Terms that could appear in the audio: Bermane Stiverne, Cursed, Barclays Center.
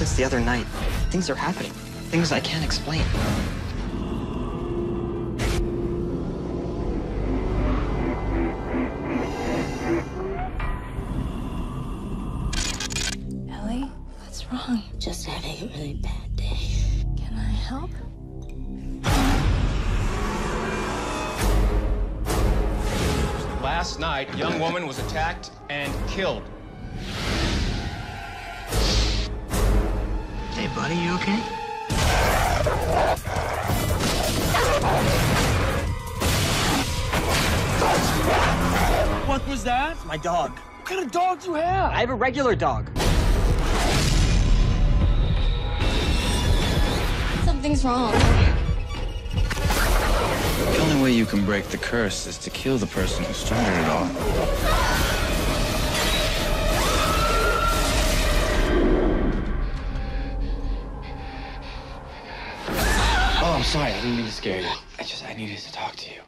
since the other night. Things are happening. Things I can't explain. Ellie, what's wrong? Just having a really bad day. Can I help? Last night, a young woman was attacked and killed. Hey, buddy, you okay? What was that? It's my dog. What kind of dog do you have? I have a regular dog. Something's wrong. The only way you can break the curse is to kill the person who started it all. I'm sorry, I didn't mean to scare you. I needed to talk to you.